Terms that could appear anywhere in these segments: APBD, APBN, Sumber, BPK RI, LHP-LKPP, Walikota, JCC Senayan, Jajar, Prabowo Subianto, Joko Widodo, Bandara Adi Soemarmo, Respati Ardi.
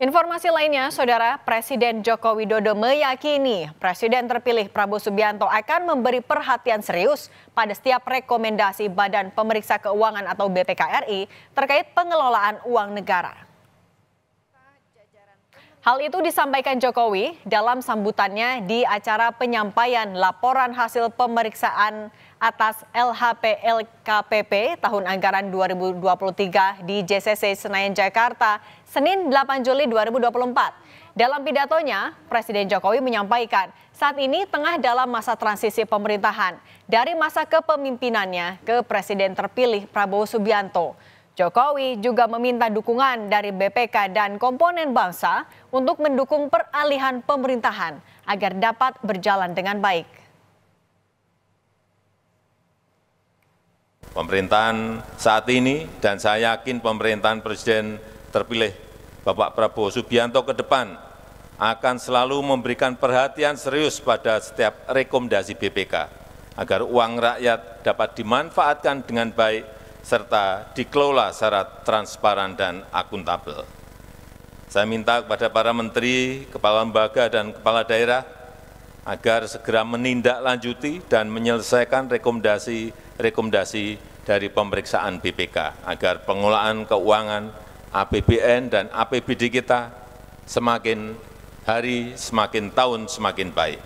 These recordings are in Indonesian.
Informasi lainnya, Saudara, Presiden Joko Widodo meyakini Presiden terpilih Prabowo Subianto akan memberi perhatian serius pada setiap rekomendasi Badan Pemeriksa Keuangan atau BPK RI terkait pengelolaan uang negara. Hal itu disampaikan Jokowi dalam sambutannya di acara penyampaian laporan hasil pemeriksaan atas LHP-LKPP tahun anggaran 2023 di JCC Senayan, Jakarta, Senin 8 Juli 2024. Dalam pidatonya, Presiden Jokowi menyampaikan saat ini tengah dalam masa transisi pemerintahan dari masa kepemimpinannya ke Presiden terpilih Prabowo Subianto. Jokowi juga meminta dukungan dari BPK dan komponen bangsa untuk mendukung peralihan pemerintahan agar dapat berjalan dengan baik. Pemerintahan saat ini, dan saya yakin pemerintahan Presiden terpilih Bapak Prabowo Subianto ke depan akan selalu memberikan perhatian serius pada setiap rekomendasi BPK agar uang rakyat dapat dimanfaatkan dengan baik serta dikelola secara transparan dan akuntabel. Saya minta kepada para menteri, kepala lembaga, dan kepala daerah agar segera menindaklanjuti dan menyelesaikan rekomendasi dari pemeriksaan BPK agar pengelolaan keuangan APBN dan APBD kita semakin hari, semakin tahun, semakin baik.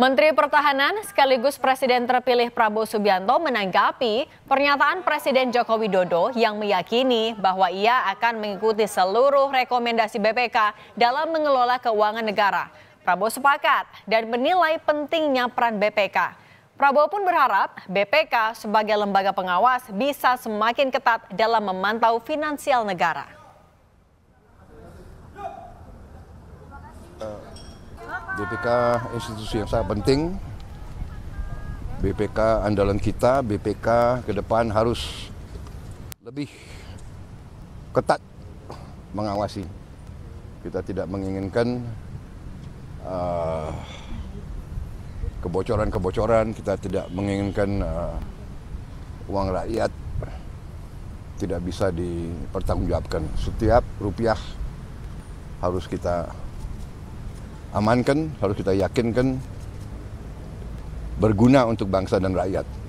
Menteri Pertahanan sekaligus Presiden terpilih Prabowo Subianto menanggapi pernyataan Presiden Joko Widodo yang meyakini bahwa ia akan mengikuti seluruh rekomendasi BPK dalam mengelola keuangan negara. Prabowo sepakat dan menilai pentingnya peran BPK. Prabowo pun berharap BPK sebagai lembaga pengawas bisa semakin ketat dalam memantau finansial negara. BPK institusi yang sangat penting, BPK andalan kita, BPK ke depan harus lebih ketat mengawasi. Kita tidak menginginkan kebocoran-kebocoran, kita tidak menginginkan uang rakyat tidak bisa dipertanggungjawabkan. Setiap rupiah harus kita amankan, harus kita yakinkan berguna untuk bangsa dan rakyat.